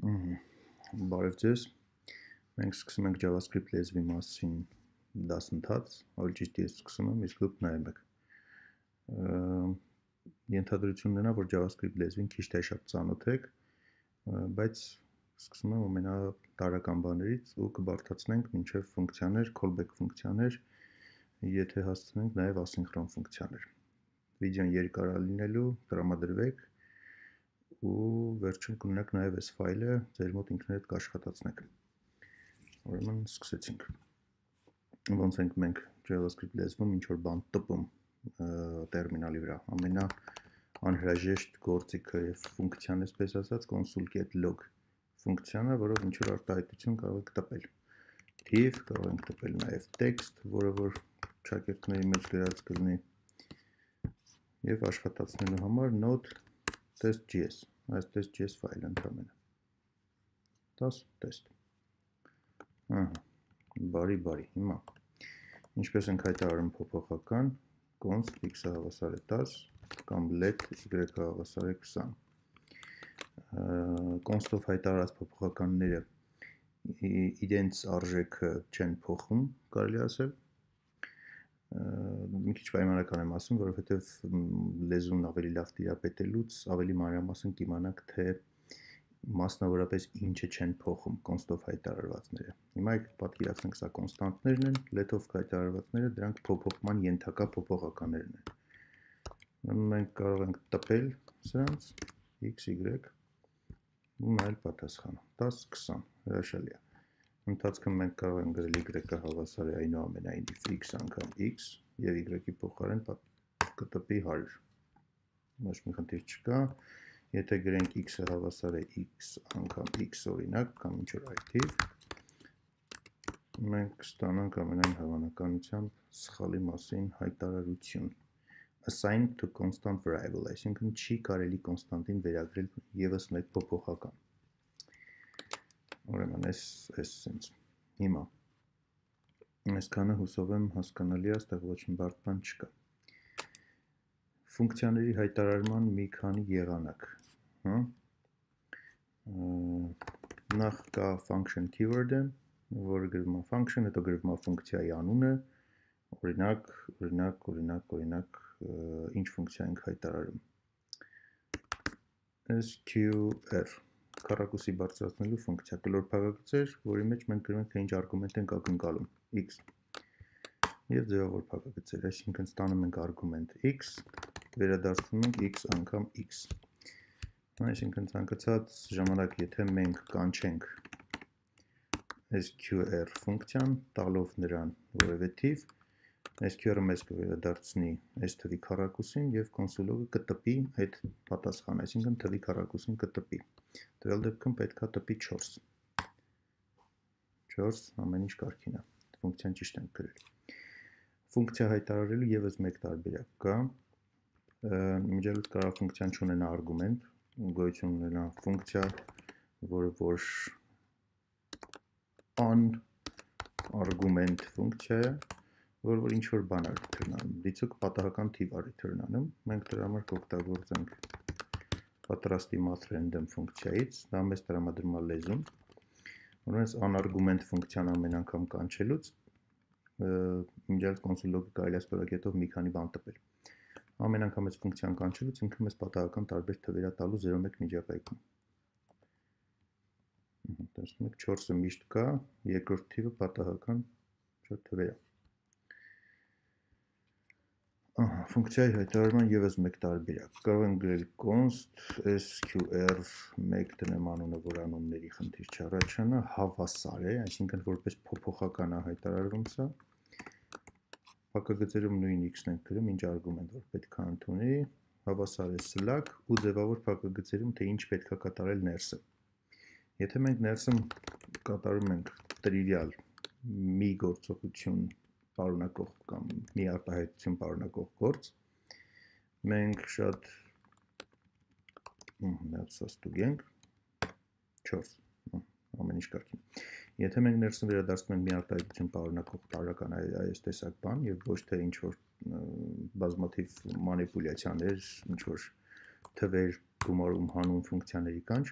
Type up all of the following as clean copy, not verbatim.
Բարև ձեզ, մենք սկսում ենք JavaScript լեզվի մասին դասընթաց, ավելի ճիշտ ես սկսում եմ, իսկ դուք նայում եք։ Ենթադրությունն է, որ JavaScript լեզվին քիչ թե շատ ծանոթ եք, բայց սկսում եմ ամենատարրական բաներից ու կբարդացնենք մինչև ֆունկցիաներ, callback ֆունկցիաներ, եթե հասցնենք նաև ասինխրոն ֆունկցիաներ։ Վիդեոն երկար լինելու, տրամադրվեք ու վերջում կունենաք նաև այս ֆայլը ձեր մոտ ինքներդ կաշխատացնեք։ Ուրեմն սկսեցինք։ Ոնց ենք մենք JavaScript լեզվում ինչ որ բան տպում տերմինալի վրա։ Ամենա անհրաժեշտ գործիքը եւ ֆունկցիան, այսպես ասած, console.log ֆունկցիան, որով ինչ որ արտահայտություն կարող եք տպել։ Թիվ կարող ենք տպել նաև text, որը որ շակերտների մեջ գրած կլինի։ Եվ աշխատացնելու համար node test.js, այս test.js ֆայլը ընդամենը, 10 test, բարի, հիմա, ինչպես ենք հայտարարում փոփոխական, const x-ը հավասար է 10, կամ let y-ը հավասար է 20, const-ով հայտարարած փոփոխականները իրենց արժեքը չեն փոխում, կարելի ասել, մի քիչ պայմանական եմ ասում, որովհետև լեզուն ավելի լավ տիրապետելուց ավելի մանրամասն կիմանաք, թե մասնավորապես ինչը չեն փոխում const-ով հայտարարվածները։ Հիմա եք պատկերացնենք, սա constantներն են, let-ով հայտարարվածները դրանք փոփոխման ենթակա փոփոխականներն են։ Մենք կարող ենք տպել սրանց x, y ու նայել պատասխանը 10-20, հրաշալի է։ Ընթացքը մենք կարող ենք գրել y-ը հավասար է այնուամենայնիվ x անգամ x եւ y-ի փոխարեն կտպի 100։ Ոչ մի խնդիր չկա։ Եթե գրենք x-ը հավասար է x անգամ x օրինակ կամ ինչ որ այդտիվ մենք ստանանք ամենայն հավանականությամբ սխալի մասին հայտարարություն։ Assign to constant variable, այսինքն չի կարելի կոնստանտին վերագրել եւս մեկ փոփոխական։ Ուրեմն էս սենց հիմա այսքանը հուսով եմ հասկանալի է, այստեղ ոչ մի բարդ բան չկա։ Ֆունկցիաների հայտարարման մի քանի եղանակ, հա։ Նախ կա function keyword-ը, որը գրվում է function, հետո գրվում է ֆունկցիայի անունը, օրինակ ինչ ֆունկցիա ենք հայտարարում։ SQR Քառակուսի բարձրացնելու ֆունկցիա, կլոր փակագծեր, որի մեջ մենք գրում ենք, թե ինչ արգումենտ ենք ակնկալում x եւ ձևավոր փակագծեր, այսինքն ստանում ենք արգումենտ x, վերադարձնում ենք x անգամ x։ Այսինքն ցանկացած ժամանակ, եթե մենք կանչենք SQR ֆունկցիան, տալով նրան որևէ թիվ, SQR-ը մեզ կվերադարձնի այս թվի քառակուսին եւ կոնսոլը կտպի այդ պատասխանը, այսինքն թվի քառակուսին կտպի։ Տվյալ դեպքում պետք է տպի 4, 4 ամեն ինչ կարգին է, ֆունկցիան ճիշտ ենք գրել։ Ֆունկցիա հայտարարելու եւս մեկ տարբերակ կա, միջելուց կարող ֆունկցիան չունենա արգումենտ, գոյություն ունենա ֆունկցիա, որը որ on արգումենտ ֆունկցիա է, որը որ ինչ որ բան է return-անում, դիցուկ պատահական թիվ է return-անում, մենք դրա համար կօգտագործենք պատրաստի math random ֆունկցիայից, դա մեզ տրամադրում է լեզուն, որոնց անարգումենտ ֆունկցիան ամեն անգամ կանչելուց, միջայլոց կոնսոլոգը կարելի է ստորակետով մի քանի բան տպել։ Ամեն անգամ այս ֆունկցիան կանչելուց ինքը մեզ պատահական տարբեր թվեր է տալու 0-1 միջակայքում։ Տեսնում եք 4-ը միշտ կա, երկրորդ թիվը պատահական չոր թվեր է։ Ֆունկցիայի հայտարարման եւս մեկ տարբերակ։ Կարող ենք գրել const sqr 1 դնեմ անունը, որ անունների խնդիր չառաջանա, հավասար է, այսինքն որպես փոփոխական է հայտարարվում սա։ Փակագծերում նույն x-ն ենք գրում, ինչ արգումենտ որ պետք է ընդունի, հավասար է slack ու ձևավոր փակագծերում թե ինչ պետք է կատարել ներսը։ Եթե մենք ներսում կատարում ենք տրիվիալ մի գործողություն պարունակող կամ մի արտահայտություն պարունակող գործ, մենք շատ ստուգենք 4, ամեն ինչ կարգին։ Եթե մենք ներսում վերադարձնում ենք մի արտահայտություն պարունակող տարրական այս տեսակ բան եւ ոչ թե ինչ որ բազմաթիվ մանիպուլյացիաներ, ինչ որ թվեր գումարում հանուն ֆունկցիաների կանչ,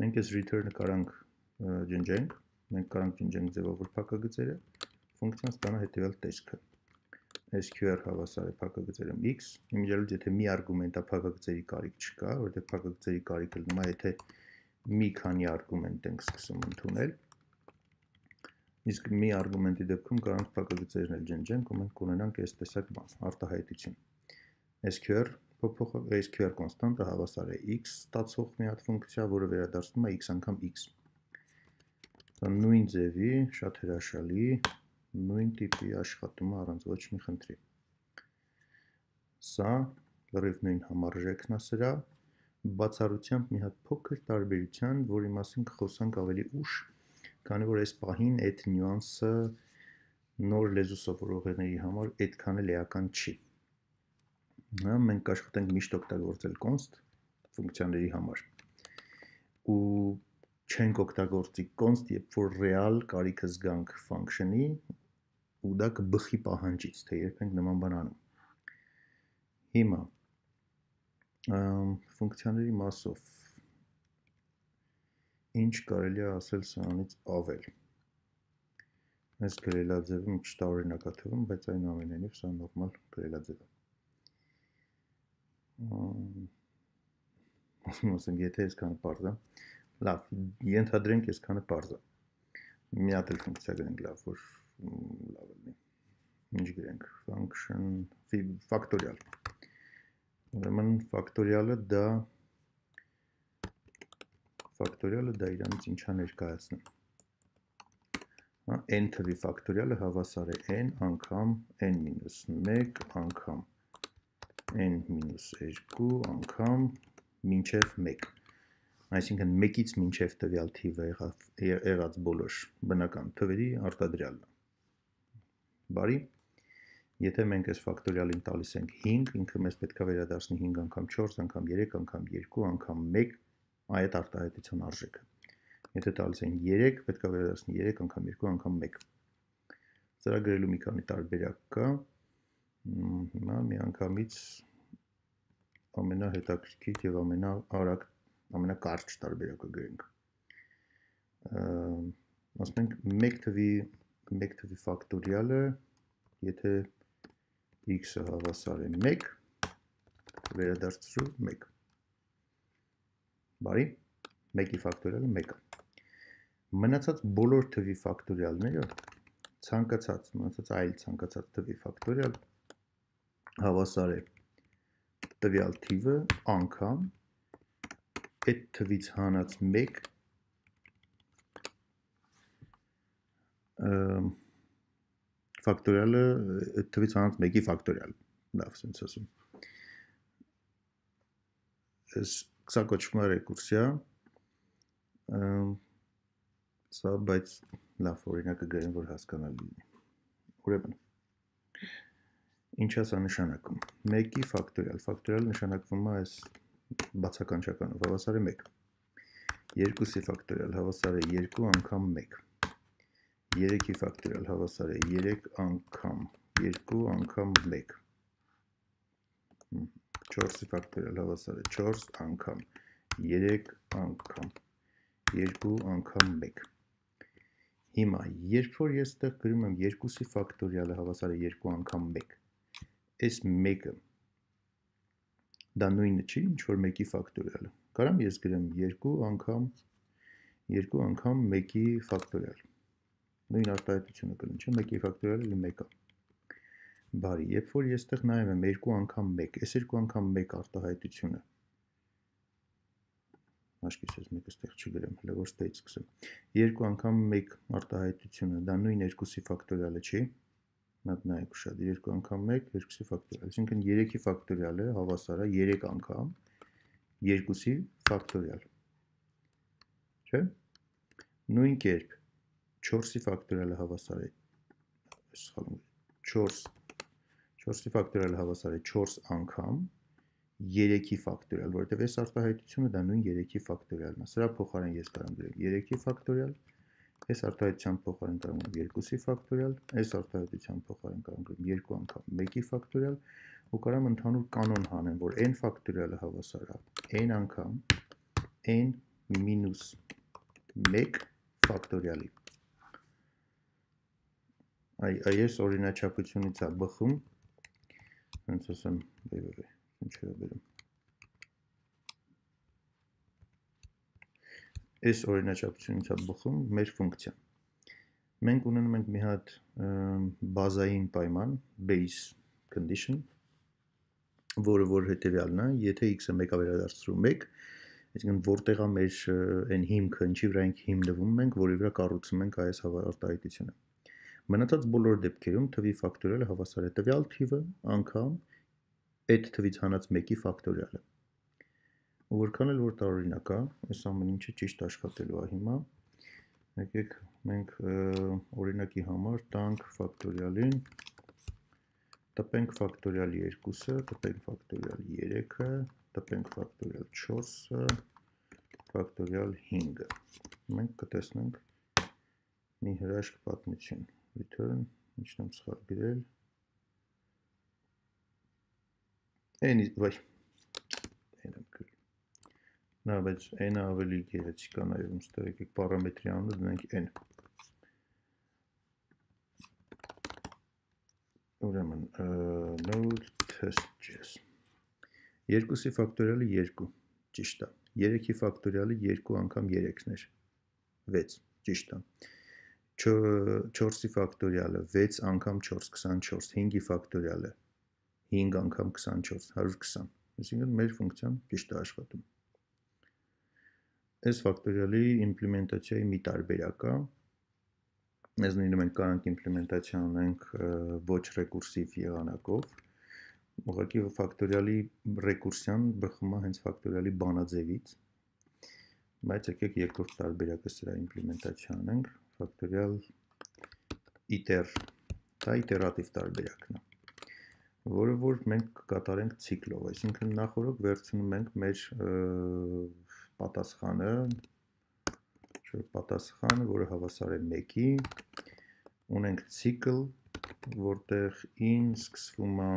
Մենք ես return-ը կարանք ջնջենք, մենք կարանք ջնջենք ձևավոր փակագծերը, ֆունկցիան ստանա հետևյալ տեսքը. SQR հավասար է փակագծերում x, իմիջիալուց եթե մի արգումենտա փակագծերի կարիք չկա, որտեղ փակագծերի կարիքը լինում է, եթե մի քանի արգումենտ ենք սկսում ընդունել, իսկ մի արգումենտի դեպքում կարանք փակագծերն էլ ջնջենք, ու մենք կունենանք այս տեսակ բան, արտահայտություն. SQR SQR constanta հավասար է x ստացող մի հատ ֆունկցիա, որը վերադարձնում է x անգամ x. Նույն ձևի, շատ հրաշալի, նույն տիպի աշխատում է առանց ոչ մի խնդրի. Սա լրիվ նույն համարժեքն է սրա, բացառությամբ մի հատ փոքր տարբերության, որի մասին կխոսանք ավելի ուշ, քանի որ այս պահին այդ նյուանսը նոր լեզու սովորողների համար այդքան էլ էական չի. Մենք աշխատենք միշտ օգտագործել const ֆունկցիաների համար ու չենք օգտագործի const, երբ որ real կարիքը զգանք function-ի ու դա կբխի պահանջից, թե երբ ենք նման բան անում։ Հիմա ֆունկցիաների մասով ինչ կարելի է ասել սրանից ավել։ Այս գրելաձևը մի քիչ տարօրինակ է թվում, բայց այնուամենայնիվ սա նորմալ գրելաձև է։ Ասենք, եթե այսքանը պարզ է, լավ, ենթադրենք այսքանը պարզ է, մի հատ էլ ֆունկցիա գրենք, լավ, որ լավ լինի, ինչ գրենք, function, ֆակտորիալ, ուրեմն ֆակտորիալը դա իրանից ինչ է ներկայացնում, n թվի ֆակտորիալը հավասար է n անգամ n-1 անգամ n-2 անգամ մինչև 1, այսինքն 1-ից մինչև տվյալ թիվը եղած բոլոր բնական թվերի արտադրյալն է, բարի, եթե մենք այս ֆակտորիալին տալիս ենք 5, ինքը մեզ պետք է վերադարձնի 5 անգամ 4 անգամ 3 անգամ 2 անգամ 1 այդ արտահայտության արժեքը, եթե տալիս ենք 3, պետք է վերադարձնի 3 անգամ 2 անգամ 1, սրա գրելու մի քանի տարբերակ կա, հիմա մի անգամից ամենահետաքրքիր և ամենաարագ, ամենակարճ տարբերակը գրենք, ասում ենք 1 թվի ֆակտորիալը, եթե x-ը հավասար է 1, վերադարձրու 1, բարի, 1-ի ֆակտորիալը 1-ը, մնացած բոլոր թվի ֆակտորիալները, ցանկացած, մնացած այլ ցանկացած թվի ֆակտորիալ հավասար է տվյալ թիվը անգամ այդ թվից հանած 1 ֆակտորիալը այդ թվից հանած 1-ի ֆակտորիալ, լավ, ասենք ասում, սա կոչվում է ռեկուրսիա, սա բայց լավ օրինակը գրեմ, որ հասկանալի լինի, ուրեմն ինչ է սա նշանակում, 1-ի ֆակտորիալ, ֆակտորիալ նշանակվում է այս բացականչականով, հավասար է 1, 2-ի ֆակտորիալ հավասար է 2 անգամ 1, 3-ի ֆակտորիալ հավասար է 3 անգամ 2 անգամ 1, 4-ի ֆակտորիալ հավասար է 4 անգամ 3 անգամ 2 անգամ 1, հիմա երբ որ ես այդտեղ գրում եմ 2-ի ֆակտորիալը հավասար է 2 անգամ 1, այս 1-ը, դա նույնը չի, ինչ-որ 1-ի ֆակտորիալ, կարամ ես գրեմ 2 անգամ 1-ի ֆակտորիալ, նույն արտահայտությունը կլինի, 1-ի ֆակտորիալը 1-ը, բարի, երբ որ ես այդտեղ նայում եմ 2 անգամ 1, այս 2 անգամ 1 արտահայտությունը, աշկիս ես 1-ը այդտեղ չգրեմ, հələ որ ստեղից սկսեմ, 2 անգամ 1 արտահայտությունը, դա նույն 2-ի ֆակտորիալը չի, մատ նայք ուշադ, 2 անգամ 1, 2-ի ֆակտորիալ, այսինքն 3-ի ֆակտորիալը հավասար է 3 անգամ 2-ի ֆակտորիալ, չէ, նույն կերպ 4-ի ֆակտորիալը հավասար է 4-ի ֆակտորիալը հավասար է 4 անգամ 3-ի ֆակտորիալ, որտեղ այս արտահայտությունը դա նույն 3-ի ֆակտորիալն է, սրա փոխարեն ես կարամ գրեմ 3-ի ֆակտորիալ, այս արտահայտության փոխարեն կարող եմ 2-ի ֆակտորիալ, այս արտահայտության փոխարեն կարող եմ 2 անգամ 1-ի ֆակտորիալ, ու կարող եմ ընդհանուր կանոն հանեմ, որ n ֆակտորիալը հավասար է n անգամ n minus make factorial. Այս օրինաչափությունից է բխում, հենց ասեմ, ինչ է բերում։ Այս օրինաչափությունից է բխում մեր ֆունկցիան։ Մենք ունենում ենք մի հատ բազային պայման, base condition, որը որ հետևյալն է, եթե x-ը 1-ը վերադարձնում 1, այսինքն որտեղ է մեր այն հիմքը, ինչի վրա ենք հիմնվում ենք, որի վրա կառուցում ենք այս հավարտահայտությունը։ Մնացած բոլոր դեպքերում թվի ֆակտորիալը հավասար է տվյալ թիվը անգամ այդ թվից հանած 1-ի ֆակտորիալը։ Որքան էլ որ տարօրինակ է, այս ամեն ինչը ճիշտ աշխատելու է հիմա։ Եկեք մենք օրինակի համար տանք ֆակտորիալին, տպենք ֆակտորիալ 2-ը, տպենք ֆակտորիալ 3-ը, տպենք ֆակտորիալ 4-ը, ֆակտորիալ 5-ը։ Մենք կտեսնենք մի հրաշք պատմություն։ Return, nici n-am scăpat greu. Eni, vai. Eni, n-am văzut. Eni a avut care ce cana eu am stat aici parametrii am dat nănc n. Ureman node test js. Երկուսի ֆակտորիալը 2, ճիշտ է։ 3-ի ֆակտորիալը 2 անգամ 3-ն էր։ 6, ճիշտ է։ 4-ի ֆակտորիալը 6 անգամ 4 24, 5-ի ֆակտորիալը 5 անգամ 24 120, այսինքն մեր ֆունկցիան ճիշտ է աշխատում։ Այս ֆակտորիալի իմպլեմենտացիայի մի տարբերակ է, այս նույնը մենք կարող ենք իմպլեմենտացիա ունենք ոչ ռեկուրսիվ եղանակով, ուղղակի ֆակտորիալի ռեկուրսիան բխում է հենց ֆակտորիալի բանաձևից, բայց եկեք երկրորդ տարբերակը սրա իմպլեմենտացիա ունենք Factorial iter, դա iterativ տարբերակն է, որը որ մենք կկատարենք ցիկլով, այսինքն նախորդ վերցնում ենք մեր պատասխանը, որը հավասար է 1-ի, ունենք ցիկլ, որտեղ in սկսվում է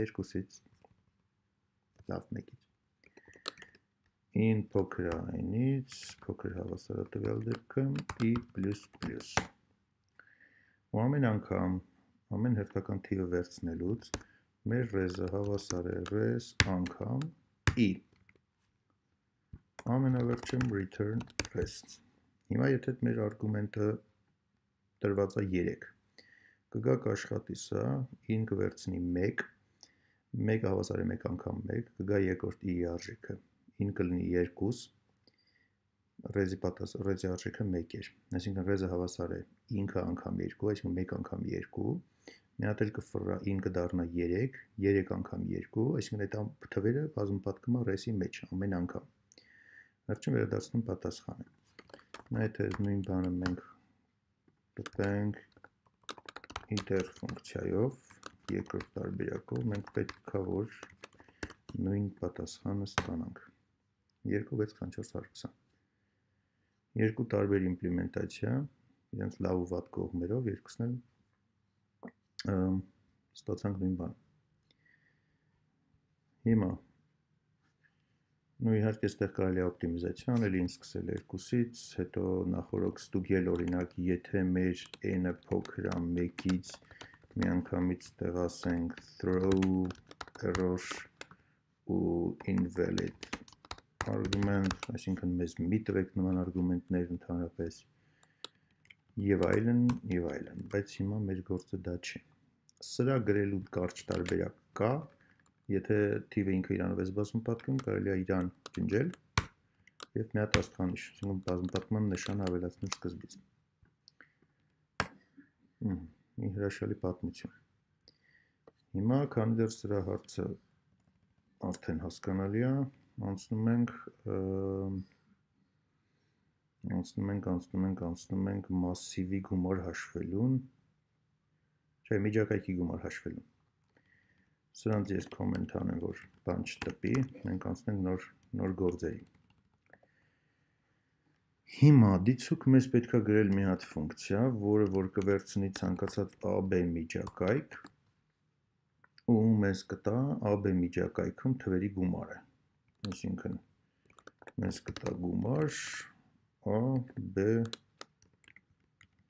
2-ից, լավ 1-ից in փոքր այնից, փոքր հավասարատվյալ դեպքում i++։ Ու ամեն անգամ, ամեն հերթական թիվը վերցնելուց մեր res-ը հավասար է res անգամ i։ Ամենավերջում return res։ Հիմա եթե մեր արգումենտը դրված է 3, կգա կաշխատի սա, in կվերցնի 1, 1-ը հավասար է 1 անգամ 1, կգա երկրորդ i-ի արժեքը։ In կլինի 2, ռեզի արժեքը 1 էր, այսինքն ռեզը հավասար է 5 անգամ 2, այսինքն 1 անգամ 2, մի հատ էլ կֆռա, in կդառնա 3, 3 անգամ 2, այսինքն այդ թվերը բազմապատկվում է ռեսի մեջ ամեն անգամ։ Վերջում վերադառնում պատասխանը։ Նա եթե նույն բանը մենք տպենք iter ֆունկցիայով, երկրորդ տարբերակով մենք պետք է որ նույն պատասխանը ստանանք։ 2-6-4-20 երկու տարբեր իմպլեմենտացիա, իրենց լավ ու վատ կողմերով, երկուսն էլ ստացանք նույն բան։ Հիմա նույն իհարկե այստեղ կարելի է օպտիմիզացիա անել, ինձ սկսել 2-ից, հետո նախորդ ստուգել օրինակ, եթե մեր n-ը փոքր է 1-ից, միանգամից տեղ ասենք throw error ու invalid argument, այսինքն մեզ մի տվեք նման արգումենտներ ընդհանրապես եւ այլն, բայց հիմա մեր գործը դա չէ։ Սրա գրելու կարճ տարբերակ կա, եթե թիվը ինքը իրանով է զբաղվում, կարելի է իրան ջնջել եւ մի հատ աստղանիշ, այսինքն բազմապատկման նշան ավելացնել սկզբից։ Մի հրաշալի պատմություն։ Հիմա քանի դեռ սրա հարցը արդեն հասկանալի է, անցնում ենք massive-ի գումար հաշվելուն, չէ, միջակայքի գումար հաշվելուն։ Սրանց ես comment անեմ, որ բան չտպի, մենք անցնենք նոր գործերի։ Հիմա դիցուք մեզ պետք է գրել մի հատ ֆունկցիա, որը որ կվերցնի ցանկացած AB միջակայք, ու մեզ կտա AB միջակայքում թվերի գումարը։ Այսինքն numesc tagul marș A, B,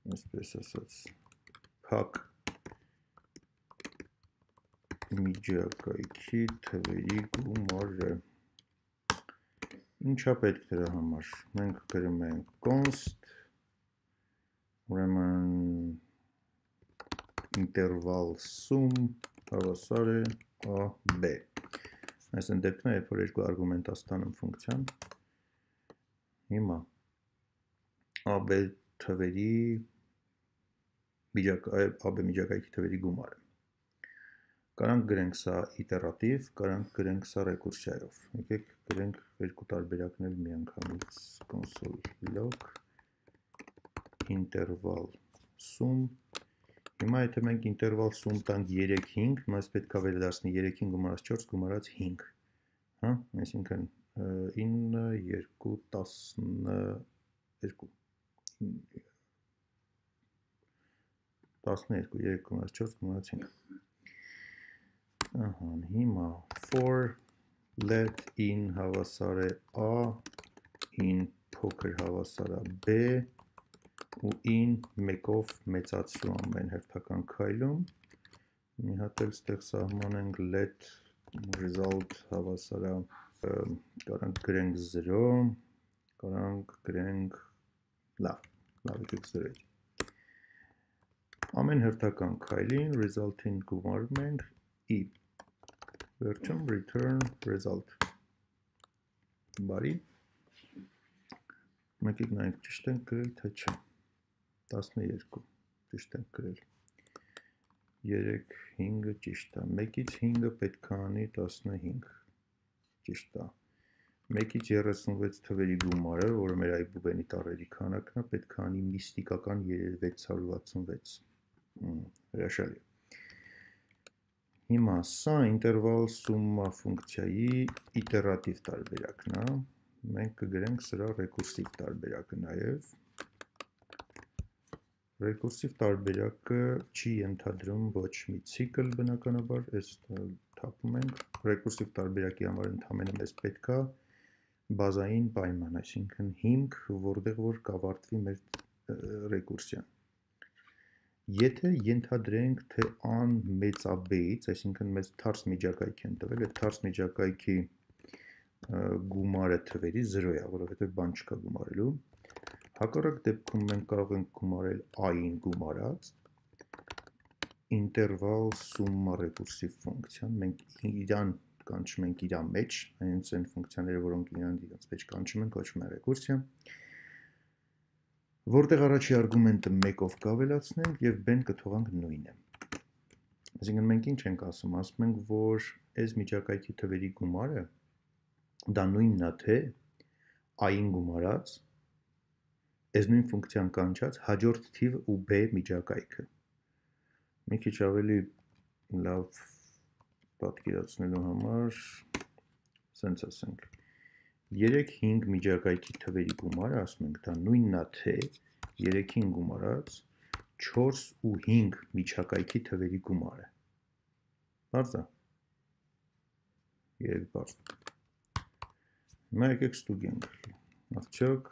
înspre să-ți hack mijakai teveligu mare. Începeți că am marș. Menc că remen const, remen interval sum, avasare A, B. Hai să îndepnăm fără cu argumenta asta în funcție. Ima. A, B, teveli, A, B, mijakai teveligu mare. Caranc grenxa iterativ, caranc grenxa recursiv. Ok, grenc cu tarbereacnel mi-ancamiți console log interval sum. Imai temenc interval sum tank yerek hing, mai spet ca vele darsni yerek hing gumaras 4 gumaras hing. Ha? Այսինքն in 2 12 12 3 gumaras 4 gumaras 5. Aha, hima for let in havasare A, in poker havasare B, u in mekov metsatsu amben herthakan kaylum. Mi hatel steg sahmaneng let result havasare karank grenk 0, karank grenk lav, lavitik 0. Amen herthakan kaylin resultin gumarmeng i Version return result. Բարի մեկիկ նայեք ճիշտ են գրել թե չէ 12 ճիշտ են գրել 3 5-ը ճիշտ է 1-ից 5-ը պետք է անի 15 ճիշտ է 1-ից 36 թվերի գումարը որը մեր այբուբենի տարերի քանակն է պետք է անի միստիկական 666 հրաշալի Հիմա սա ինտերվալ սումմա ֆունկցիայի իտերատիվ տարբերակն է։ Մենք կգրենք սրա ռեկուրսիվ տարբերակը նաև։ Ռեկուրսիվ տարբերակը չի ենթադրում ոչ մի ցիկլ, բնականաբար, այս թափում ենք։ Ռեկուրսիվ տարբերակի համար ընդհանրապես մեզ պետք է բազային պայման, այսինքն հիմք, որտեղ որ կավարտվի մեր ռեկուրսիան։ Եթե ենթադրենք թե an մեծաբեից, այսինքն մեզ թարս միջակայք են տվել, այդ թարս միջակայքի գումարը թվերի 0 է, որովհետև բան չկա գումարելու։ Հակառակ դեպքում մենք կարող ենք գումարել a-ին գումարած interval summa recursiv ֆունկցիան, մենք իրան կանչում ենք իր մեջ, հենց այն ֆունկցիաները, որոնք իրան իրենց մեջ կանչում ենք, կոչվում է ռեկուրսիա։ Որտեղ առաջի արգումենտը 1-ով կավելացնենք եւ b-ն կթողանք նույնը։ Այսինքն մենք ինչ ենք ասում, ասում ենք, որ այս միջակայքի թվերի գումարը դա նույնն է թե a-ին գումարած, այս նույն ֆունկցիան կանչած հաջորդ թիվ ու b միջակայքը։ Մի քիչ ավելի լավ պատկերացնելու համար սենց ասենք 3-5 միջակայքի թվերի գումարը ասում ենք դա նույնն է թե 3-5 գումարած 4 ու 5 միջակայքի թվերի գումարը։ Բարձա։ Երեք բարձ։ Մեկ եք ստուգենք։ Արդյոք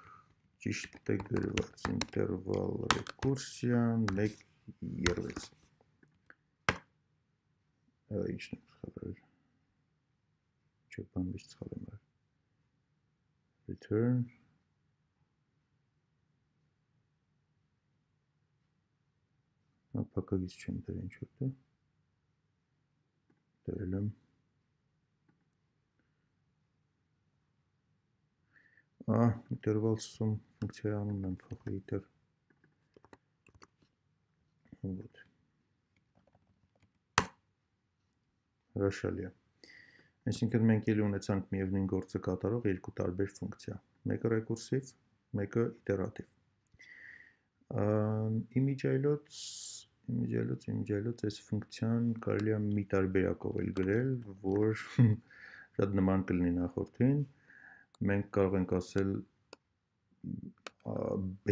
ճիշտ է գրված ինտերվալ ռեկուրսիան 1/3։ Ինչն է սխալվել։ Չէ, բան միշտ սխալ եմ արել։ Return Ապակագից չեմ տեր ինչ որտե տերել եմ իտերվալ սում ֆունկցիայի անում եմ փոխել իտեր ոտ հրաշալի է Այսինքն մենք ելի ունեցանք միևնույն գործը կատարող երկու տարբեր ֆունկցիա, մեկը ռեկուրսիվ, մեկը իտերատիվ։ Իմիջայլոց այս ֆունկցիան կարելի է մի տարբերակով էլ գրել, որ շատ նման կլինի նախորդին։ Մենք կարող ենք ասել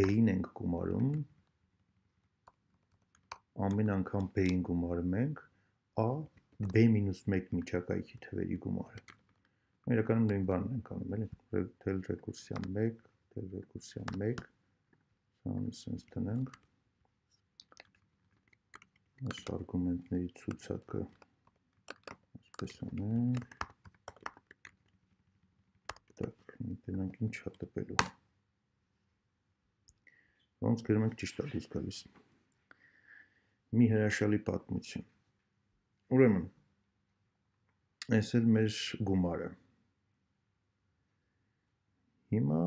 b-ին ենք գումարում, ամեն անգամ b-ին գումարում ենք, a b-1 միջակայքի թվերի գումարը։ Mira că nu din bani în camele. Tel recursia make, tel recursia make. Să înstănăm. Asta argument ne țuță că spesane. Так, ne-am încheiat apelul. Vom scriem că ce știu scris. Մի հրաշալի պատմություն։ Ուրեմն, այս էլ մեր գումարը։ Հիմա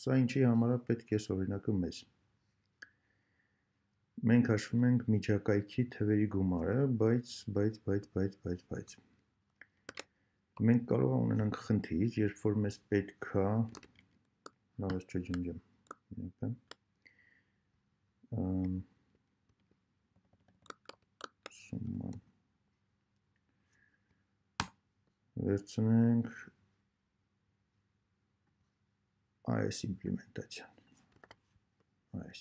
սա ինչի համար է պետք է օրինակը մեզ։ Մենք հաշվում ենք միջակայքի թվերի գումարը, բայց մենք կարող ունենանք խնդիր, երբ որ մեզ պետք է նորից չջնջեմ։ Վերցնենք այս իմպլեմենտացիան այս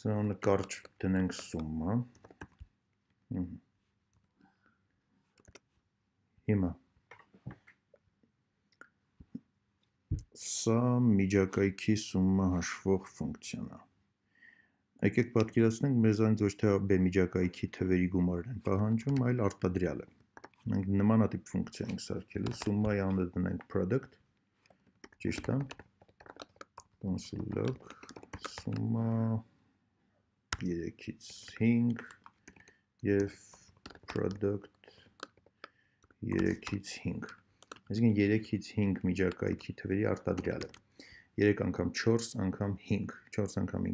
սա նկարչ դնենք սումմա հիմա սա միջակայքի սումմա հաշվող ֆունկցիան է Եկեք պատկերացնենք մեզանից ոչ թե B միջակայքի թվերի գումարն են պահանջում, այլ արտադրյալը։ Մենք նմանատիպ ֆունկցիա ենք սարքելու, summa-ի անունը դնենք product, ճիշտ է։ Console log summa 3-ից 5 եւ product 3-ից 5։ Այսինքն 3-ից 5 միջակայքի թվերի արտադրյալը։ 3 անգամ 4 անգամ 5 4 անգամ 5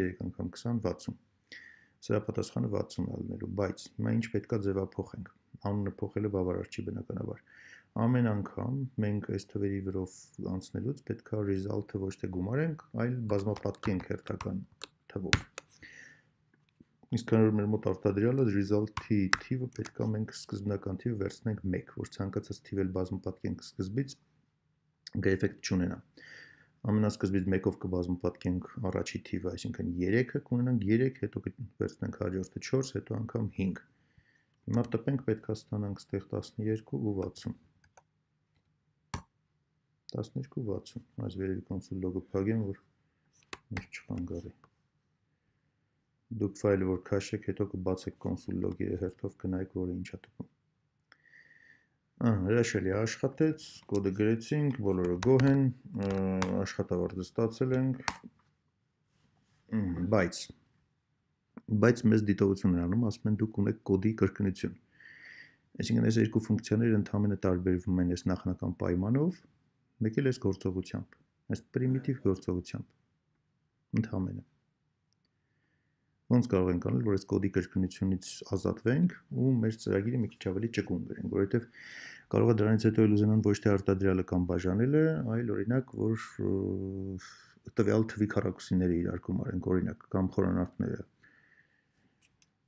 20 3 անգամ 20 60 Սրա պատասխանը 60 ալնելու բայց հիմա ինչ պետքա ձևափոխենք անունը փոխելը բավարար չի բնականաբար ամեն անգամ մենք այս թվերի վրով անցնելուց պետքա result-ը ոչ թե գումարենք այլ բազմապատկենք հերթական թվով Իսկ քանի որ մեր մոտ արտադրյալը result-ի թիվը պետքա մենք սկզբնական թիվը վերցնենք 1 որ ցանկացած թիվ էլ բազմապատկենք սկզբից գեֆեկտ չունենա Ամենասկզբից մեկով կբազմապատկենք առաջի թիվը, այսինքն 3-ը կունենանք 3, հետո կվերցնենք հաջորդը 4, հետո անգամ 5։ Հիմա տպենք պետք է ստանանք ստեղ 12 ու 60։ 12 ու 60։ Այս վերևի կոնսոլ լոգը փակեմ, որ ինչ չխանգարի։ Դուք ֆայլը որ քաշեք, հետո կբացեք կոնսոլ լոգի հերթով կնայեք, որ ինչ է տպում։ Հրաշալի աշխատեց, կոդը գրեցինք, բոլորը գոհ են, աշխատավարձը ստացել ենք, բայց մեզ դիտողություն են անում, ասում են դուք ունեք կոդի կրկնություն, այսինքն այս երկու ֆունկցիաները ընդհանրապես տարբերվում են այս նախնական պայմանով, մեկ էլ այս գործողությամբ, այս պրիմիտիվ գործողությամբ ընդհանրապես Ոնց կարող ենք անել, որ այս կոդի կրկնությունից ազատվենք ու մեր ծրագիրը մի քիչ ավելի ճկուն գրենք, որովհետև կարող է դրանից հետո էլ ուզենան ոչ թե արտադրյալը կամ բաժանելը, այլ օրինակ, որ տվյալ թվի քառակուսիները իրար գումարենք, օրինակ, կամ խորանարդները։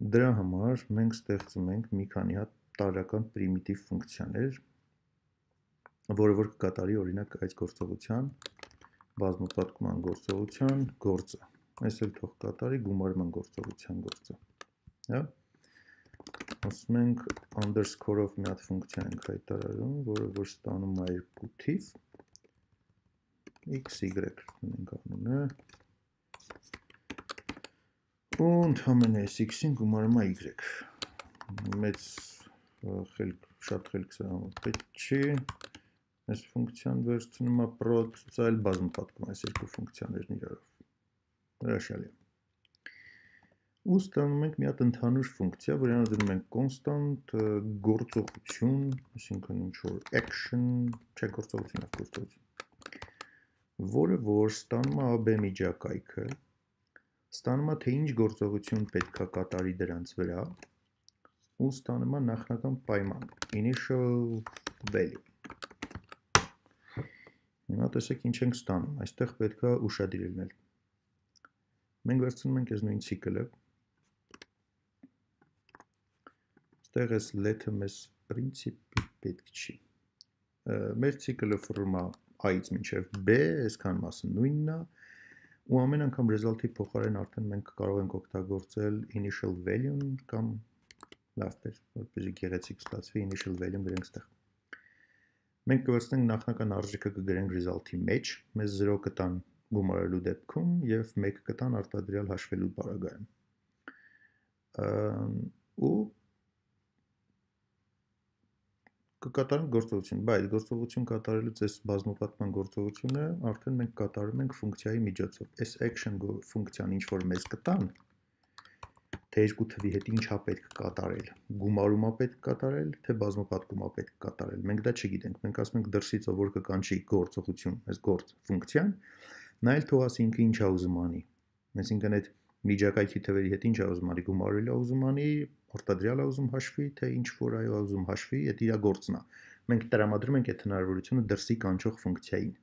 Դրա համար մենք ստեղծում ենք մի քանի հատ տարրական պրիմիտիվ ֆունկցիաներ, որը որ կկատարի օրինակ այս գործողության, բազմապատկման գործողության գործը։ Այս էլ թող կատարի գումարման գործողության գործը, հա, ասում ենք underscore-ով մի հատ ֆունկցիա ենք հայտարարում, որը որ ստանում է երկու թիվ, x, y ենք անունը, ու ընդհանրապես x-ին գումարում է y, մեծ խելք, շատ խելք սրա համար պետք չի, այս ֆունկցիան վերցնում է product-ը այլ բազմապատկում այս երկու ֆունկցիաներն իրարով Հրաշալի ու ստանում ենք մի հատ ընդհանուր ֆունկցիա, որին դնում ենք constant գործողություն, այսինքն ինչ որ action, չէ գործողություն, այլ գործողություն, որը որ ստանում է AB միջակայքը, ստանում է թե ինչ գործողություն պետքա կատարի դրանց վրա, ու ստանում է նախնական պայման, initial value Հիմա տեսեք ինչ ենք ստանում, այստեղ պետքա ուշադիր լինել Մենք վերցնում ենք այս նույն ցիկլը։ Ստեղ այս let-ը մեզ principi պետք չի։ Մեր ցիկլը ֆորմա A-ից մինչև B, այսքան մասը նույնն է, ու ամեն անգամ result-ի փոխարեն արդեն մենք կարող ենք օգտագործել initial value-ն կամ Որպեսզի գեղեցիկ ստացվի initial value-ն գրենք այստեղ։ Մենք կվերցնենք նախնական արժեքը կգրենք result-ի մեջ, մեզ 0 կտան գումարելու դեպքում եւ 1 կտան արտադրյալ հաշվելու բարագայում։ Ու կկատարենք գործողություն, բայց գործողություն կատարելուց այս բազմապատման գործողությունը արդեն մենք կատարում ենք ֆունկցիայի միջոցով։ Այս action ֆունկցիան ինչ որ մեզ կտան թե երկու թվի հետ ինչա պետք կատարել, գումարումա պետք կատարել, թե բազմապատկումա պետք կատարել։ Մենք դա չգիտենք, մենք ասում ենք դրսից ով որ կկանչի գործողություն, այս գործ ֆունկցիան, նա էլ թողած ինքը ինչա ուզում անի։ Այսինքն այդ միջակայքի թվերի հետ ինչա ուզում անի, գումարելա ուզում անի, արտադրյալա ուզում հաշվի, թե ինչ որ այո ուզում հաշվի, դա իր գործն է։ Մենք տրամադրում ենք այդ հնարավորությունը դրսի կանչող ֆունկցիային։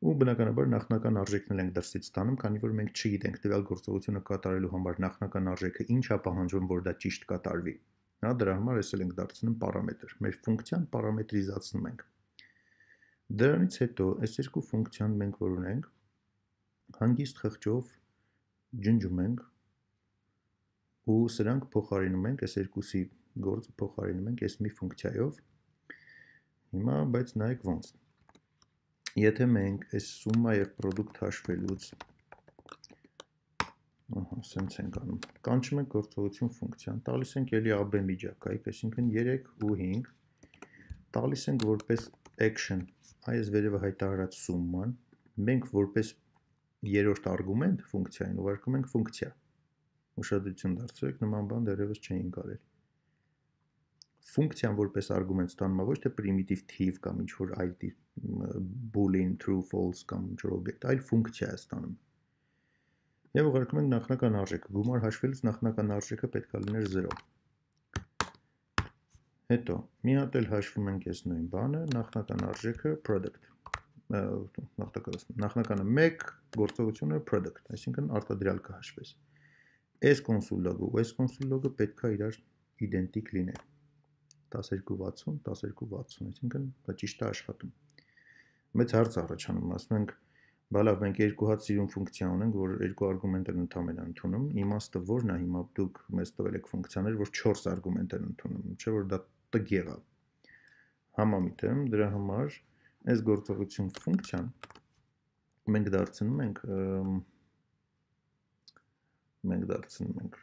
Ու բնականաբար նախնական արժեքն ենք դրսից ստանում, քանի որ մենք չգիտենք տվյալ գործողությունը կատարելու համար նախնական արժեքը ինչ է պահանջում, որ դա ճիշտ կատարվի։ Հա, դրա համար էս էլ ենք դարձնում պարամետր։ Մեր ֆունկցիան պարամետրիզացնում ենք։ Դրանից հետո այս երկու ֆունկցիան մենք որ ունենք, հանգիստ խղճով ջնջում ենք ու սրանք փոխարինում ենք, այս երկուսի գործը փոխարինում ենք այս մի ֆունկցիայով։ Հիմա բայց նայեք ոնց։ Եթե մենք այս սումա եւ product հաշվելուց սենց ենք անում, կանչում ենք գործողություն ֆունկցիան, տալիս ենք ելի AB միջակայք, այսինքն 3 ու 5, տալիս ենք որպես action, այս վերևը հայտարարած սումման, մենք որպես երրորդ արգումենտ ֆունկցիային ուղարկում ենք ֆունկցիա։ Ուշադրություն դարձրեք, նման բան դեռևս չենք արել։ Ֆունկցիան որպես արգումենտ ստանում է ոչ թե primitive thief կամ ինչ որ այլ boolean true false կամ ինչ որ օբյեկտ, այլ ֆունկցիա է ստանում։ Եվ ուղարկում ենք նախնական արժեքը, գումար հաշվելուց նախնական արժեքը պետքա լիներ 0։ Հետո մի հատ էլ հաշվում ենք այս նույն բանը, նախնական արժեքը product, նախնականը 1, գործողությունը product, այսինքն արտադրյալ կհաշվես։ Այս կոնսոլ-լոգը ու այս կոնսոլ-լոգը պետքա իրար իդենտիկ լինեն։ 1260, 1260, այսինքն դա ճիշտ է աշխատում։ Մեծ հարց առաջանում, ասում ենք, բալավ մենք երկու հատ սիրուն ֆունկցիա ունենք, որ երկու արգումենտ են ընդհանրապես ընդունում, իմաստը որն է, հիմա դուք մեզ տվել եք ֆունկցիաներ, որ 4 արգումենտ են ընդունում, չէ՞ որ դա տգեղ է։ Համամիտ եմ, դրա համար այս գործողություն ֆունկցիան մենք դարձնում ենք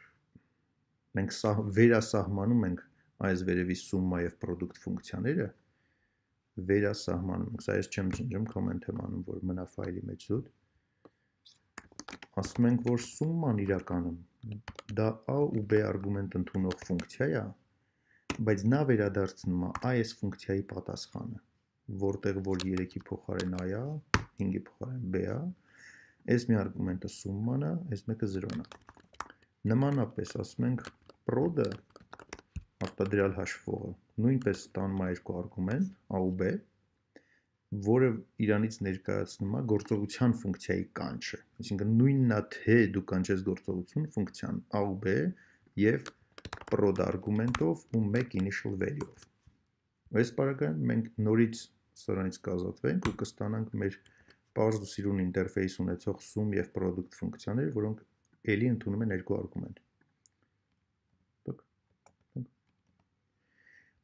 մենք սա վերասահմանում ենք այս վերևի սումմա եւ product ֆունկցիաները վերասահմանում ենք, սա ես չեմ ջնջում, comment եմ անում, որ մնա ֆայլի մեջ զուտ։ Ասում ենք, որ սումման իրականում դա a ու b արգումենտ ընդունող ֆունկցիա է, բայց նա վերադարձնում է այս ֆունկցիայի պատասխանը, որտեղ որ 3-ի փոխարեն a է, 5-ի փոխարեն b է, այս մի արգումենտը սումման է, այս մեկը 0 է։ Նմանապես ասում ենք prod-ը արտադրյալ հաշվողը նույնպես ստանում է երկու արգումենտ a ու b, որը իրանից ներկայացնում է գործողության ֆունկցիայի կանչը, այսինքն նույնն է թե դու կանչես գործողություն ֆունկցիան a ու b եւ prod արգումենտով ու 1 initial value-ով։ Այս պարագայում մենք նորից սրանից կազատվենք ու կստանանք մեր պարզ ու սիրուն ինտերֆեյս ունեցող sum եւ product ֆունկցիաները, որոնք ելի ընդունում են երկու արգումենտ։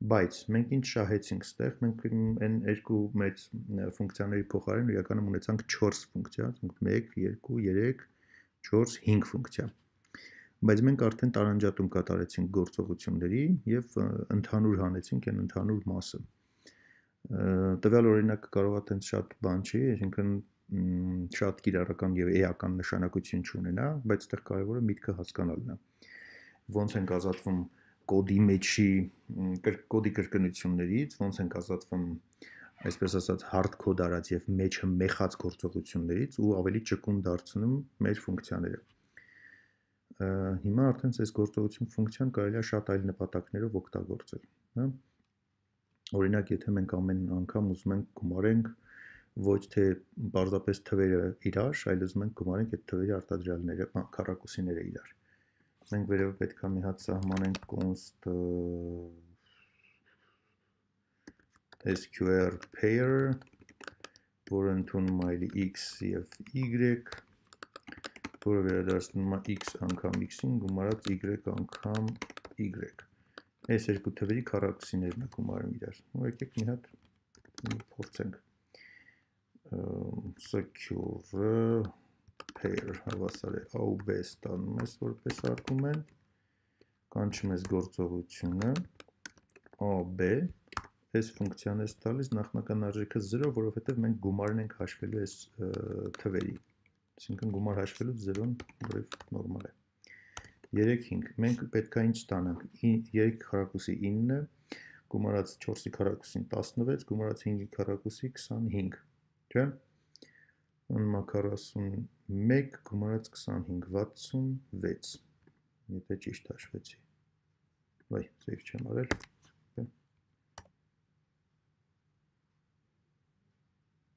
Բայց մենք ինչ շահեցինք ստեղ, մենք այն երկու մեծ ֆունկցիաների փոխարեն իրականում ունեցանք 4 ֆունկցիա, 1, 2, 3, 4, 5 ֆունկցիա։ Բայց մենք արդեն տարանջատում կատարեցինք գործողությունների եւ ընդհանուր հանեցինք այն ընդհանուր մասը։ Տվյալ օրինակը կարող է այդպես շատ բան չի, այսինքն շատ կիրառական եւ էական նշանակություն չունենա, բայց այդտեղ կարեւորը միտքը հասկանալն է։ Ոնց ենք ազատվում կոդի մեջի կոդի կրկնություններից, ոնց ենք ազատվում, այսպես ասած, hard code արած եւ մեջը մեխած գործողություններից ու ավելի ճկուն դարձնում մեր ֆունկցիաները։ Հիմա արդեն այս գործողություն ֆունկցիան կարելի է շատ այլ նպատակներով օգտագործել, հա։ Օրինակ, եթե մենք ամեն անգամ ուզում ենք գումարենք ոչ թե բարձրապես թվերը իրար, այլ ուզում ենք գումարենք այդ թվերի արտադրյալները, քառակուսիները իրար։ Մենք վերևը պետք է մի հատ սահմանենք const sqr pair, որը ընդունում է x եւ y, որը վերադարձնում է x անգամ x-ին գումարած y անգամ y այս երկու թվերի քառակուսիներն ակում արում իրար ու եկեք մի հատ փորձենք secure pair հավասար է a ու b ստանում ես որպես արգումենտ կանչում ես գործողությունը a b Այս ֆունկցիան է տալիս նախնական արժեքը 0, որովհետև մենք գումարն ենք հաշվելու այս թվերի։ Այսինքն գումար հաշվելու 0-ն որև նորմալ է։ 3-5, մենք պետք է ինչ տանանք։ 3 քառակուսի 9, գումարած 4-ի քառակուսին 16, գումարած 5-ի քառակուսի 25, չէ՞։ Անում է 41 գումարած 25, 66, եթե ճիշտ հաշվեցի։ Վայ, սեյվ չեմ արել։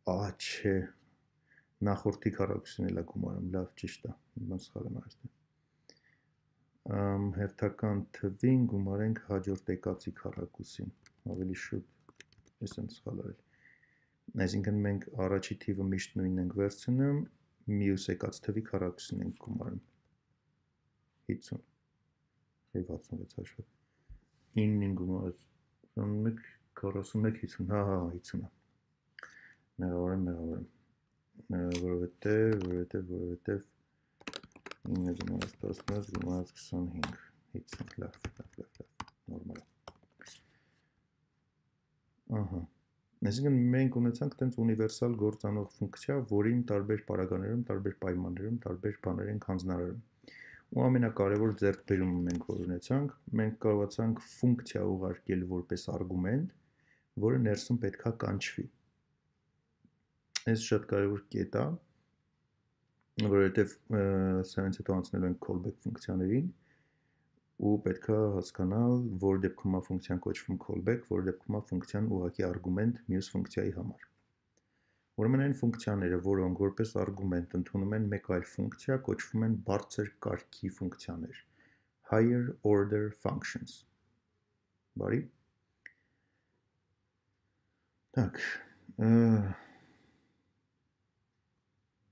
Ա, չէ, նախորդի քառակուսին էլ է գումարում, լավ ճիշտ է, հիմա սխալ եմ արել։ Հերթական թվին գումարենք հաջորդ եկածի քառակուսին, ավելի շուտ, ես եմ սխալ արել։ Այսինքն մենք առաջի թիվը միշտ նույնն ենք վերցնում, մյուս եկած թվի քառակուսին ենք գումարում, 50 եւ 66 հաշվով։ 9-ին գումարած 1, 41, 50, հա, 50-ը։ Որովհետև 9 գումարած 10 գումարած 25, 50, լավ, նորմալ է։ Ահա, այսինքն մենք ունեցանք տենց ունիվերսալ գործանող ֆունկցիա, որին տարբեր պարագաներում, տարբեր պայմաններում, տարբեր բաներ ենք հանձնարարում։ Ու ամենակարևոր ձեռքբերումը մենք որ ունեցանք, մենք կարողացանք ֆունկցիա ուղարկել որպես արգումենտ, որը ներսում պետքա կանչվի։ Այս շատ կարևոր կետ է, որովհետև սրանից հետո անցնելու ենք callback ֆունկցիաներին ու պետք է հասկանալ, որ դեպքում է ֆունկցիան կոչվում callback, որ դեպքում է ֆունկցիան ուղղակի արգումենտ մյուս ֆունկցիայի համար։ Ուրեմն այն ֆունկցիաները, որոնք որպես արգումենտ ընդունում են մեկ այլ ֆունկցիա, կոչվում են բարձր կարգի ֆունկցիաներ, higher order functions։ Բարի։ Так,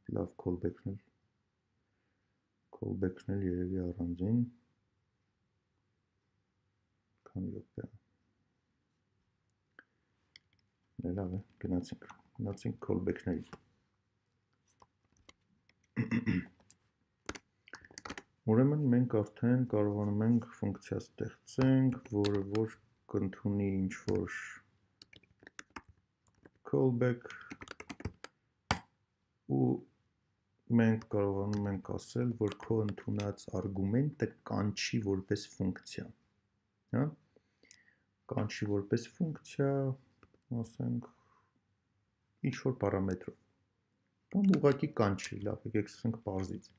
Լավ callback-ն էլ երևի առանձին, քանի րոպե։ Լավ է, գնացինք callback-ների։ Ուրեմն մենք արդեն կարողանում ենք ֆունկցիա ստեղծենք, որը որ կընդունի ինչ-որ callback ու Մենք կարողանում ենք ասել, որ քո ընդունած արգումենտը կանչի որպես ֆունկցիա, հա, կանչի որպես ֆունկցիա, ասենք ինչ որ պարամետրով, կամ ուղղակի կանչի, լավ, եկեք ասենք բարձից։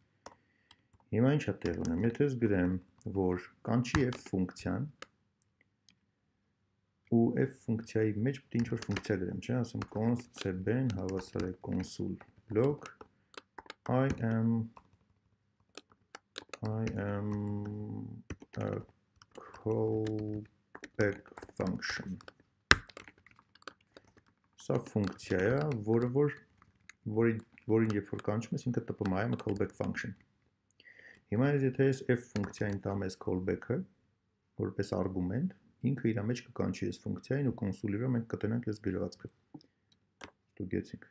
Հիմա ինչ է տեղ ունեմ, եթե ես գրեմ, որ կանչի f ֆունկցիան ու f ֆունկցիայի մեջ պետք է ինչ որ ֆունկցիա գրեմ, չէ՞, ասեմ const cb-ն հավասար է console log I am a callback function. Սա ֆունկցիա է, որին երբ որ կանչում ես, ինքը տպում I am a callback function. Հիմա եթե ես f ֆունկցիային տամ ես callback-ը որպես արգումենտ, ինքը իր մեջ կկանչի այս ֆունկցիային ու կոնսոլի վրա մենք կտնանք այս գրվածքը։ Դու գեցիք։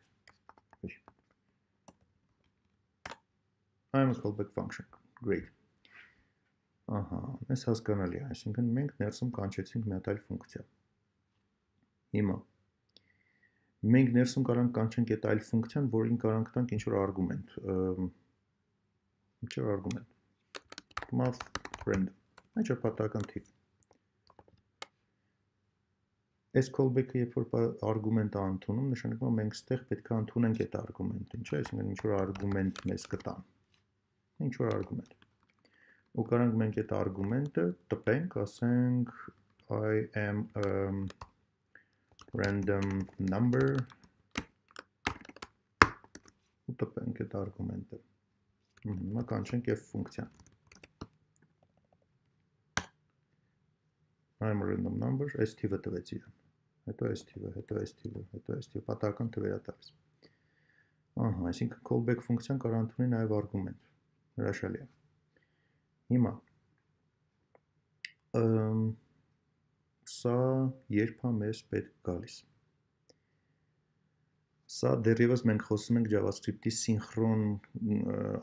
I am a callback function. Great. Ահա, այս հասկանալի է, այսինքն մենք ներսում կանչեցինք մի հատ այլ ֆունկցիա։ Հիմա մենք ներսում կարող ենք կանչենք այդ այլ ֆունկցիան, որին կարող ենք տանք ինչ-որ արգումենտ, math friend, այդպես պատահական թիվ։ Այս callback-ը երբ որ արգումենտ է ընդունում, նշանակում է մենք ստեղ պետք է ընդունենք այդ արգումենտը, չէ՞, այսինքն ինչ-որ արգումենտ մեզ կտա ինչ-որ արգումենտ, ու կարանք մենք այդ արգումենտը տպենք, ասենք I am a random number, ու տպենք այդ արգումենտը, հիմա կանչենք f ֆունկցիան, I am a random number, այս թիվը տվեց իրան, հետո այս թիվը, հետո այս թիվը, հետո այս թիվը, պատահական թվեր է տալիս, ահա, այսինքն callback ֆունկցիան կարող ընդունի նաև արգումենտ, Հրաշալի է։ Հիմա Սա երբ է մեզ պետք գալիս։ Սա դեռևս մենք խոսում ենք JavaScript-ի սինխրոն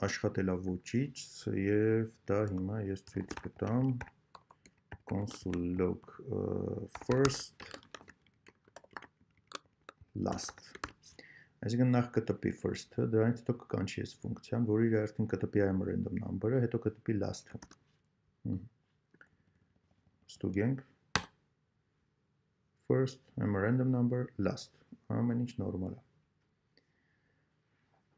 աշխատելաոճից եւ դա հիմա ես ցույց կտամ console.log first last։ Այսինքն նախ կտպի first-ը, դրանից հետո կկանչի այս ֆունկցիան, որը իր արդեն կտպի I'm random number-ը, հետո կտպի last-ը։ Ստուգենք first I'm random number last։ Ամեն ինչ նորմալ է։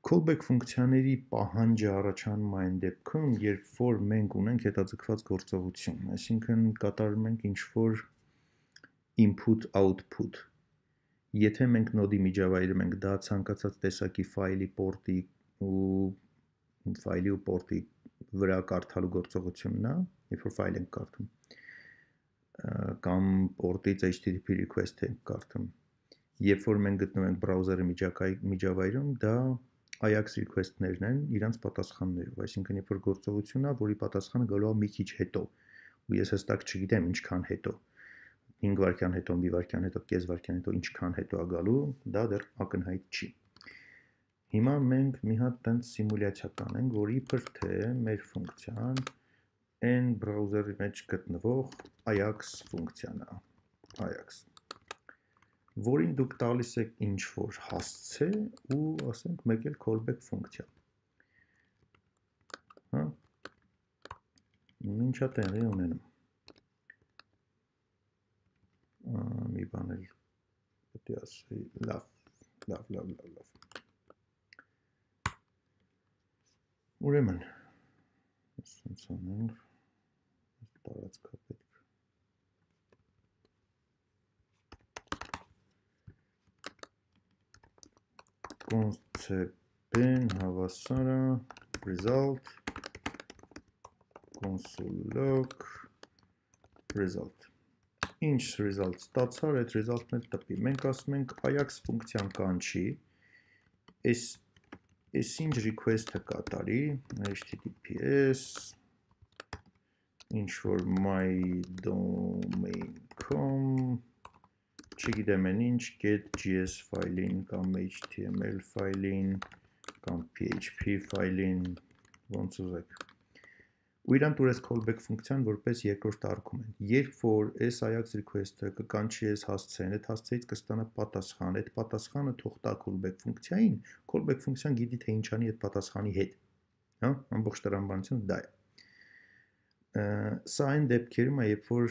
Callback ֆունկցիաների պահանջը առաջանում է այն դեպքում, երբ որ մենք ունենք հետաձգված գործողություն, այսինքն կատարում ենք ինչ-որ input-output։ Եթե մենք նոդի միջավայրում ենք, դա ցանկացած տեսակի ֆայլի պորտի ու ֆայլի ու պորտի վրա կարդալու գործողությունն է, երբ որ ֆայլ ենք կարդում, կամ պորտից HTTP request ենք կարդում։ Երբ որ մենք գտնում ենք browser-ի միջավայրում, դա Ajax request-ներն են իրանց պատասխաններով, այսինքն երբ որ գործողությունն է, որի պատասխանը գալու է մի քիչ հետո, ու ես հստակ չգիտեմ ինչքան հետո, 5 վայրկյան հետո, մի վայրկյան հետո, կես վայրկյան հետո, ինչքան հետո է գալու, դա դեռ ակնհայտ չի։ Հիմա մենք մի հատ տենց սիմուլյացիա կանենք, որ իբր թե մեր ֆունկցիան այն browser-ի մեջ գտնվող Ajax ֆունկցիան է, Ajax, որին դուք տալիս եք ինչ-որ հասցե ու ասենք մեկ էլ callback ֆունկցիա։ Հա։ Ինչա տեղի ունենում։ Մի բան էլ պետք է ասի, լավ։ Ուրեմն, ասենք անենք, տարածքա պետք է Concept-ն հավասարը result console.log result ինչ result ստացար, այդ result-ն էլ տպի։ Մենք ասում ենք Ajax ֆունկցիան կանչի, այս ինչ request-ը կատարի, https ինչ որ mydomain.com չգիտեմ են ինչ, get.js ֆայլին կամ HTML ֆայլին կամ PHP ֆայլին, ոնց ուզեք։ Ու իրան տուրես callback ֆունկցիան որպես երկրորդ արկումենտ։ Երբ որ այս Ajax request-ը կկանչի այս հասցեն, այդ հասցեից կստանա պատասխան, այդ պատասխանը թող տա callback ֆունկցիային, callback ֆունկցիան գիտի թե ինչ անի այդ պատասխանի հետ։ Հա, ամբողջ տրամաբանությունը դա է։ Սա այն դեպքերում է, երբ որ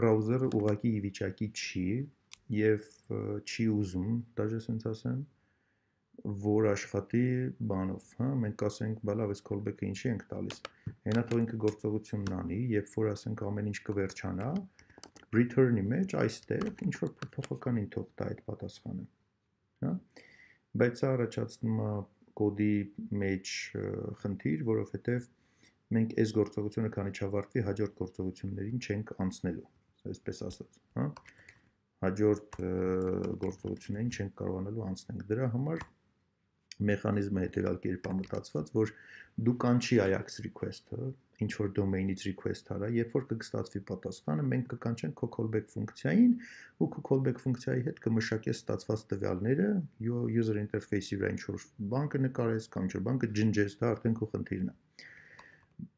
browser-ը ուղղակի ի վիճակի չի եւ չի ուզում, դաժե sense ասեմ, որ աշխատի բանով, հա, մենք ասենք, բա լավ, այս callback-ը ինչի ենք տալիս։ Հենա թող ինքը գործողությունն անի, երբ որ ասենք ամեն ինչ կվերջանա, return-ի մեջ այստեղ ինչ որ փոփոխականին թող տա այդ պատասխանը, հա։ Բայց սա առաջացնում է կոդի մեջ խնդիր, որովհետեւ մենք այս գործողությունը քանի չավարտվի, հաջորդ գործողություններին չենք անցնելու, այսպես ասած, հա։ Հաջորդ գործողություններին չենք կարողանալու անցնենք։ Դրա համար մեխանիզմը հետևյալ կերպ է մտածված, որ դու կանչի Ajax request-ը, ինչ որ domain-ից request արա, երբ որ կստացվի պատասխանը, մենք կկանչենք քո callback ֆունկցիային ու քո callback ֆունկցիայի հետ կմշակես ստացված տվյալները, user interface-ի վրա ինչ որ բան կնկարես կամ ինչ որ բան կջնջես, դա արդեն քո խնդիրն է։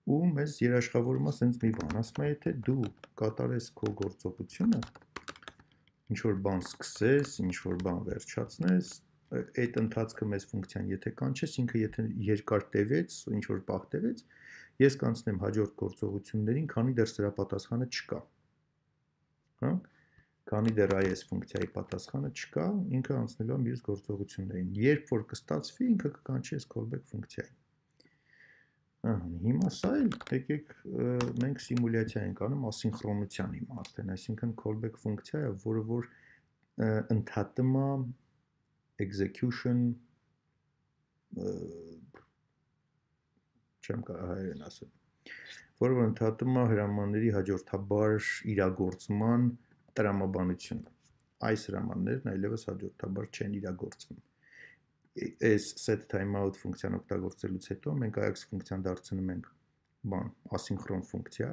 Ու մեզ երաշխավորումա սենց մի բան, ասում է, եթե դու կատարես քո գործողությունը, ինչ-որ բան սկսես, ինչ-որ բան վերջացնես, այդ ընթացքը մեզ ֆունկցիան եթե կանչես, ինքը եթե երկար տևեց, ինչ-որ պահ տևեց, ես կանցնեմ հաջորդ գործողություններին, քանի դեռ սրա պատասխանը չկա, հա, քանի դեռ այս ֆունկցիայի պատասխանը չկա, ինքը անցնելու է մյուս գործողություններին, երբ որ կստացվի, ինքը կկանչի այս callback ֆունկցիային։ Հիմա սա էլ, եկեք մենք սիմուլյացիա ենք անում ասինխրոնության հիմա արդեն, այսինքն callback ֆունկցիա, որը որ ընդհատում է execution, չեմ կարող հայերեն ասել, որը որ ընդհատում է հրամանների հաջորդաբար իրագործման տրամաբանությունը, այս հրամաններն այլևս հաջորդաբար չեն իրագործվում։ Այս setTimout ֆունկցիան օգտագործելուց հետո մենք Ajax ֆունկցիան դարձնում ենք բան, asynchron ֆունկցիա,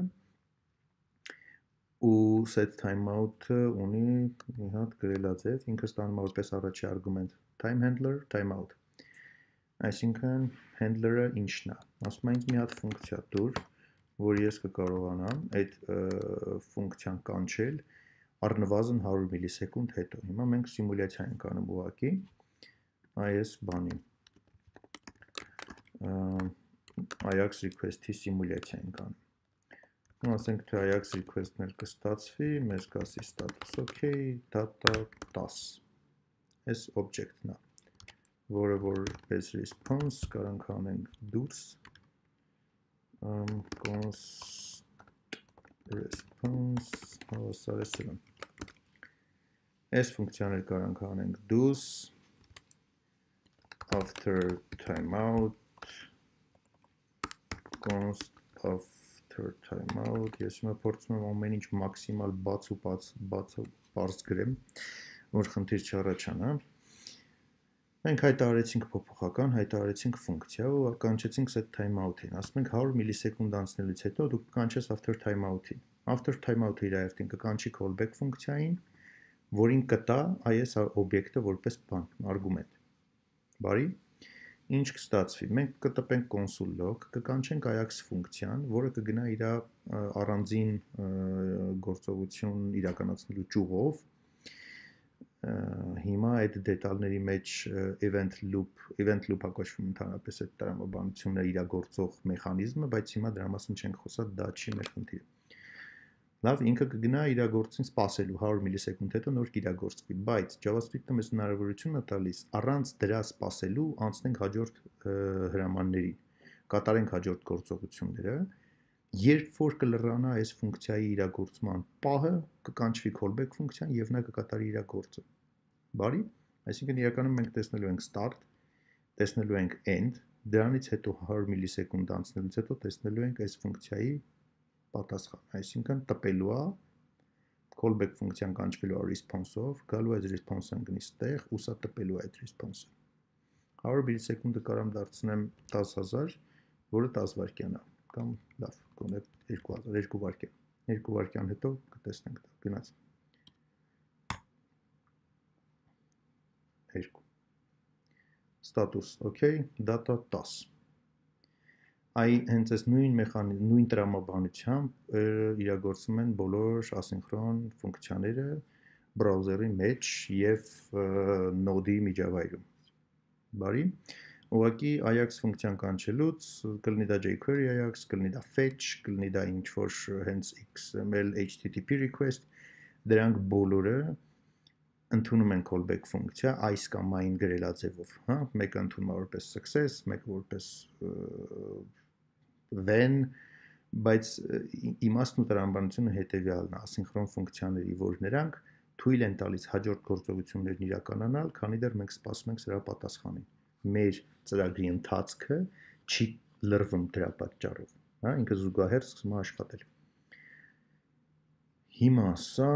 ու set timeout-ը ունի մի հատ գրելած է, ինքը ստանում է որպես առաջի արգումենտ time handler, timeout։ Այսինքն handler-ը ինչն է։ Ասում ենք մի հատ ֆունկցիա տուր, որ ես կկարողանամ այդ ֆունկցիան կանչել առնվազն 100 միլիսեկունդ հետո։ Հիմա մենք սիմուլյացիա ենք անում ուղղակի այս բանի։ Ajax request-ի սիմուլյացիա ենք անում։ Հիմա ասենք թե Ajax request-ներ կստացվի, մեզ կասի status okay, data 10։ Այս object-ն է, որը որպես response կարանք անենք դուրս const response հավասար է սրան։ Այս ֆունկցիաները կարանք անենք դուրս after timeout const after timeout ես հիմա փորձում եմ ամեն ինչ մաքսիմալ բաց ու բարձ գրեմ, որ խնդիր չառաջանա։ Մենք հայտարարեցինք փոփոխական, հայտարարեցինք ֆունկցիա ու կանչեցինք set timeout-ին։ Ասում ենք 100 միլիսեկունդ անցնելուց հետո դու կանչես after timeout-ին։ After timeout-ը իր հերթին կկանչի callback ֆունկցիային, որին կտա այս օբյեկտը որպես բան, արգումենտ։ Բարի։ Ինչ կստացվի։ Մենք կտպենք console log, կկանչենք ajax ֆունկցիան, որը կգնա իր առանձին գործողություն իրականացնելու ճյուղով։ Հիմա այդ դետալների մեջ event loop-ը կոչվում ընդհանրապես այդ տրամաբանությունն իրագործող մեխանիզմը, բայց հիմա դրա մասին չենք խոսա, դա չի մեր խնդիրը։ Լավ, ինքը կգնա իրագործին սպասելու 100 միլիսեկունդ հետո նոր կիրագործվի, բայց JavaScript-ը մեզ հնարավորություն է տալիս առանց դրա սպասելու անցնենք հաջորդ հրամաններին, կատարենք հաջորդ գործողությունները։ Երբ որ կլրանա այս ֆունկցիայի իրագործման պահը, կկանչվի callback ֆունկցիան եւ նա կկատարի իր գործը։ Բարի, այսինքն իրականում մենք տեսնելու ենք start, տեսնելու ենք end, դրանից հետո 100 միլիսեկունդ անցնելուց հետո տեսնելու ենք այս ֆունկցիայի պատասխանը, այսինքն տպելու է callback ֆունկցիան կանչվելու response-ով, գալու այդ response-ը գնի ստեղ, ու սա տպելու է այդ response-ը։ 100 միլիսեկունդը կարամ դարձնեմ 10000, որը 10 վայրկյան է, կամ լավ երկու վարկյան, հետո կտեսնենք դա, գնաց, ստատուս, okay, data 10, այ հենց ես նույն տրամաբանությամբ իրագործում են բոլոր ասինխրոն ֆունկցիաները բրաուզերի մեջ և նոդի միջավայրում, բարի, ուղղակի Ajax ֆունկցիան կանչելուց կլինի դա jQuery Ajax, կլինի դա fetch, կլինի դա ինչ-որ հենց XML HTTP request, դրանք բոլորը ընդունում են callback ֆունկցիա այս կամ այն գրելաձևով, հա, մեկը ընդունում է որպես success, մեկը որպես then, բայց իմաստն ու տրամաբանությունը հետևյալն է, ասինխրոն ֆունկցիաների, որ նրանք թույլ են տալիս հաջորդ գործողություններն իրականանալ, քանի դեռ մենք սպասում ենք սրա պատասխանին։ Մեր ծրագրի ընթացքը չի լրվում դրա պատճառով, ինքը զուգահեռ սկսում է աշխատել։ Հիմա սա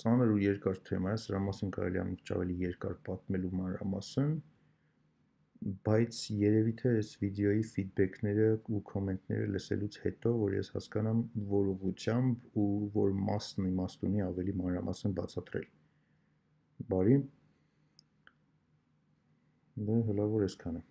ծանր ու երկար թեմա է, սրա մասին կարելի է միշտ ավելի երկար պատմելու մանրամասն, բայց երևի թե այս վիդեոյի ֆիդբեքները ու կոմենտները լսելուց հետո, որ ես հասկանամ որ ուղղությամբ ու որ մասն իմաստ ունի ավելի մանրամասն բացատրել։ Բարի։ Հելա, որ ես կանեմ։